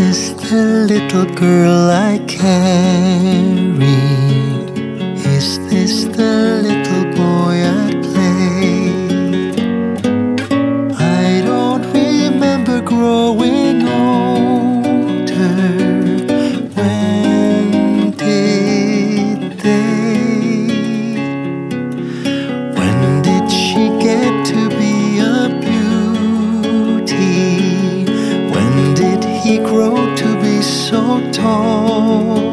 is the little girl I carried? Is this the little boy I played? I don't remember growing older. When did they? When did she get to be a beauty? He grew to be so tall.